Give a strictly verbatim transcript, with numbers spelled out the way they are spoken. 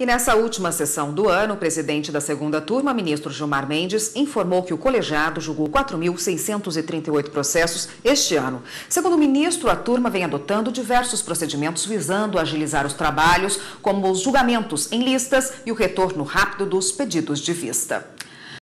E nessa última sessão do ano, o presidente da segunda turma, ministro Gilmar Mendes, informou que o colegiado julgou quatro mil seiscentos e trinta e oito processos este ano. Segundo o ministro, a turma vem adotando diversos procedimentos visando agilizar os trabalhos, como os julgamentos em listas e o retorno rápido dos pedidos de vista.